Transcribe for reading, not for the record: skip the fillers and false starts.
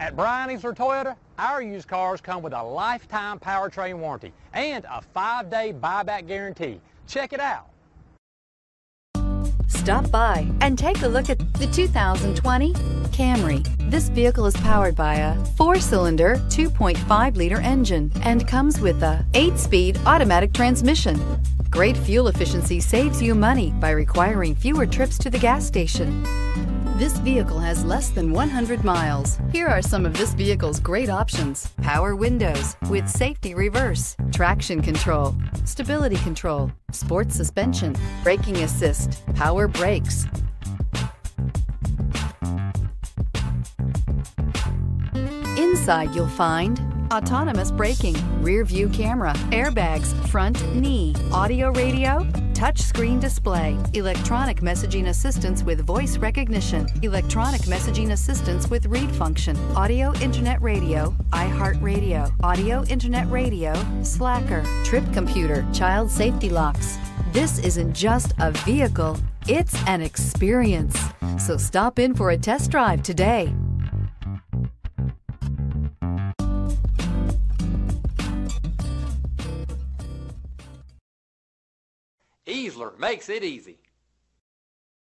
At Bryan Easler Toyota, our used cars come with a lifetime powertrain warranty and a 5-day buyback guarantee. Check it out. Stop by and take a look at the 2020 Camry. This vehicle is powered by a 4-cylinder, 2.5-liter engine and comes with a 8-speed automatic transmission. Great fuel efficiency saves you money by requiring fewer trips to the gas station. This vehicle has less than 100 miles. Here are some of this vehicle's great options: power windows with safety reverse, traction control, stability control, sports suspension, braking assist, power brakes. Inside you'll find autonomous braking, rear view camera, airbags, front knee, audio radio, touchscreen display, electronic messaging assistance with voice recognition, electronic messaging assistance with read function, audio internet radio, iHeartRadio, audio internet radio, Slacker, trip computer, child safety locks. This isn't just a vehicle, it's an experience. So stop in for a test drive today. Easler makes it easy.